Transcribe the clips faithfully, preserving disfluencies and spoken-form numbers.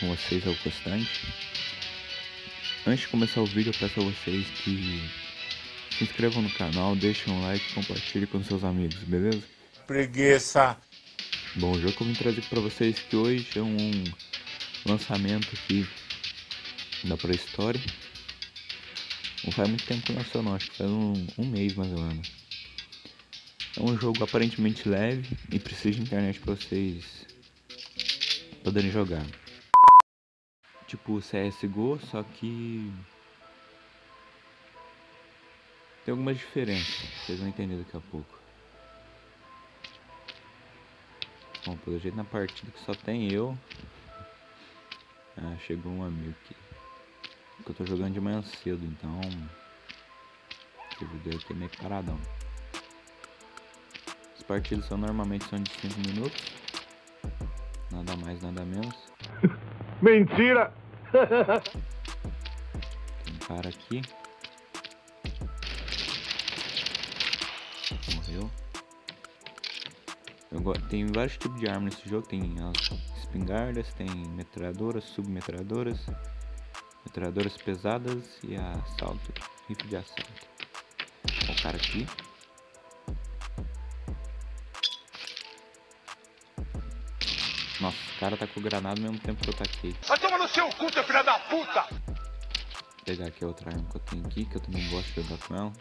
com vocês é o Constante. Antes de começar o vídeo, eu peço a vocês que se inscrevam no canal, deixem um like e compartilhem com seus amigos, beleza? Preguiça! Bom, o jogo que eu vim trazer pra vocês que hoje é um lançamento aqui da Play Store. Não faz muito tempo que lançou não, acho que faz um, um mês mais ou menos. É um jogo aparentemente leve e precisa de internet pra vocês poderem jogar. Tipo C S G O, só que tem algumas diferenças, vocês vão entender daqui a pouco. Bom, pelo jeito na partida que só tem eu. Ah, chegou um amigo aqui. Porque eu tô jogando de manhã cedo, então esse vídeo aqui é meio paradão. As partidas são, normalmente são de cinco minutos. Nada mais, nada menos. Mentira! Tem um cara aqui. Morreu. Eu tem vários tipos de arma nesse jogo. Tem as espingardas, tem metralhadoras, submetralhadoras, metralhadoras pesadas e assalto, rifle de assalto. Ó o cara aqui. Nossa, o cara tacou granada ao mesmo tempo que eu taquei. Vai tomar no seu cu, seu filho da puta! Vou pegar aqui a outra arma que eu tenho aqui, que eu também gosto de jogar com ela.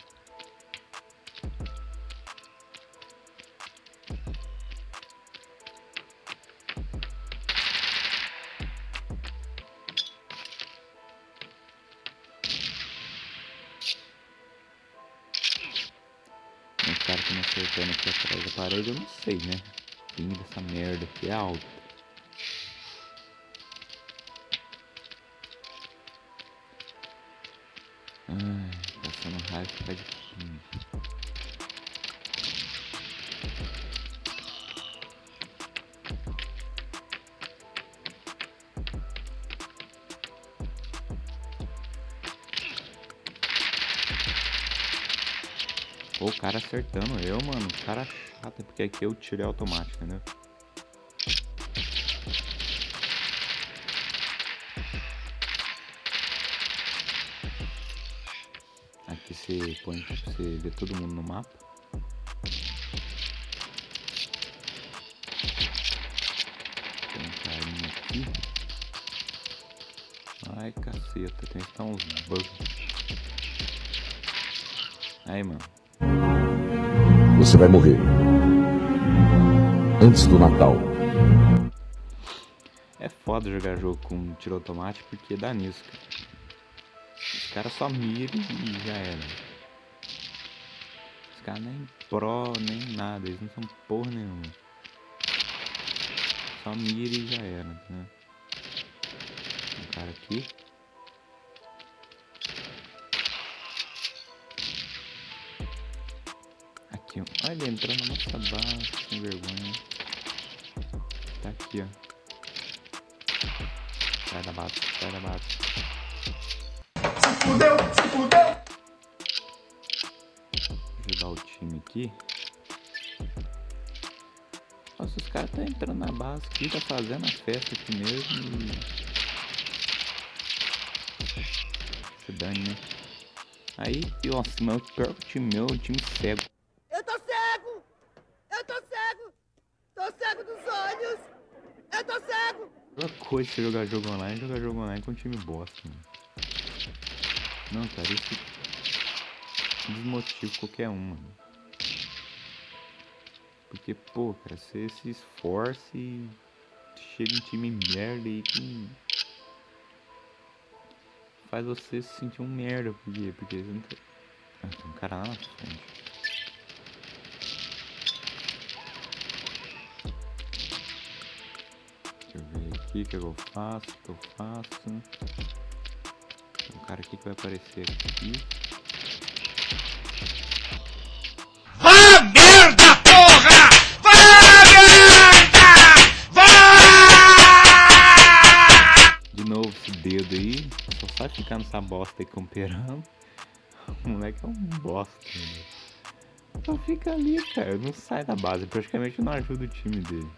O cara que me acertando aqui atrás da parede, eu não sei, né? Ping dessa merda aqui é alto. Ai, passando raiva fica de time. Pô, o cara acertando eu, mano. O cara chato, porque aqui eu tirei automático, né? Aqui você põe pra você ver todo mundo no mapa. Tem um carinha aqui. Ai, caceta, tem que estar uns bugs. Aí, mano. Você vai morrer antes do Natal. É foda jogar jogo com tiro automático porque dá nisso, cara. Os caras só miram e já era. Os caras nem pró, nem nada, eles não são porra nenhuma. Só miram e já era, né? Tem um cara aqui. Aqui, ó. Olha ele entrando na nossa base, sem vergonha. Tá aqui, ó. Sai da base, sai da base. Fudeu, se fudeu. Ajudar o time aqui. Nossa, os caras estão entrando na base aqui, tá fazendo a festa aqui mesmo. Se dane, né? Aí, nossa, mas o pior que o time meu, o time cego. Eu tô cego! Eu tô cego! Tô cego dos olhos! Eu tô cego! A pior coisa que jogar jogo online é jogar jogo online com um time bosta, mano. Não, cara, isso desmotiva qualquer um, mano. Porque, pô, cara, você se esforça e chega um time merda e que faz você se sentir um merda, porque, porque você não tem... Ah, tem um cara lá na frente. Deixa eu ver aqui o que eu faço, o que eu faço... O cara aqui que vai aparecer aqui. Vá merda, porra! Vá merda! Vá! De novo esse dedo aí. Só sai ficando essa bosta aí comperando. O moleque é um bosta. Meu. Só fica ali, cara. Não sai da base. Praticamente não ajuda o time dele.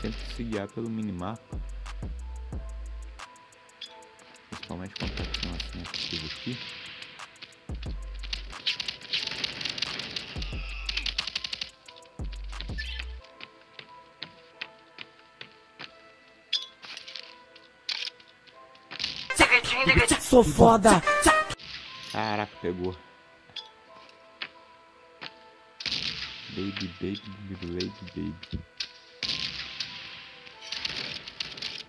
sempre se guiar pelo minimapa, principalmente quando tá assim, ativo aqui. Sou foda! Caraca, pegou. Baby, baby, baby, baby, baby.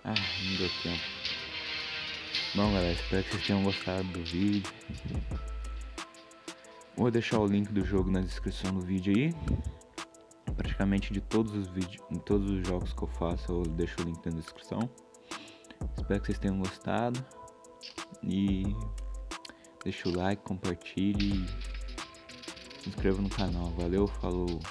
Ah, não deu tempo. Bom, galera, espero que vocês tenham gostado do vídeo. Vou deixar o link do jogo na descrição do vídeo aí. Praticamente de todos os vídeos, em todos os jogos que eu faço, eu deixo o link na descrição. Espero que vocês tenham gostado. E deixa o like, compartilhe e se inscreva no canal. Valeu, falou!